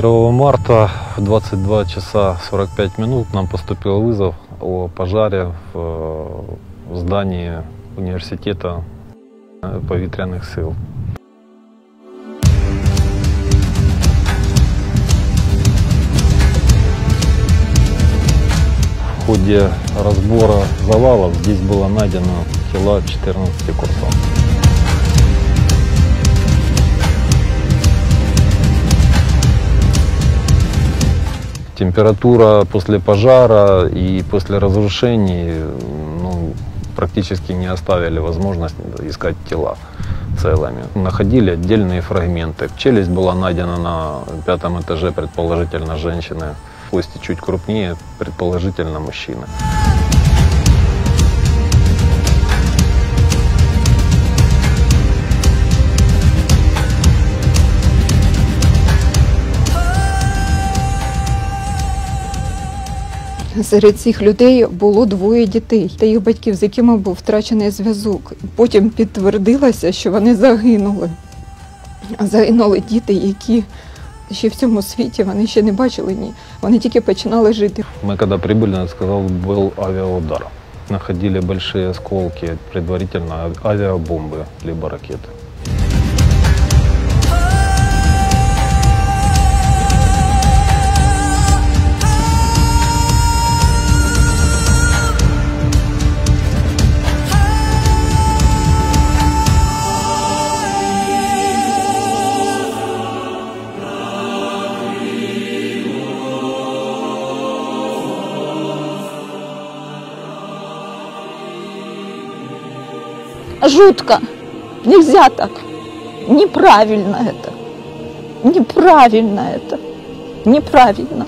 1 марта в 22 часа 45 минут нам поступил вызов о пожаре в здании университета повітряних сил. В ходе разбора завалов здесь было найдено тела 14 курсантов. Температура после пожара и после разрушений практически не оставили возможность искать тела целыми. Находили отдельные фрагменты. Челюсть была найдена на 5-м этаже, предположительно, женщины. Кости чуть крупнее, предположительно, мужчины. Серед цих людей було 2 дітей та їх батьків, з якими був втрачений зв'язок. Потім підтвердилося, що вони загинули. Загинули діти, які ще в цьому світі, вони ще не бачили, вони тільки починали жити. Ми, коли прибули, я сказав, був авіаудар. Находили великі осколки, предварительно авіабомби, або ракети. Жутко. Нельзя так. Неправильно это. Неправильно это. Неправильно.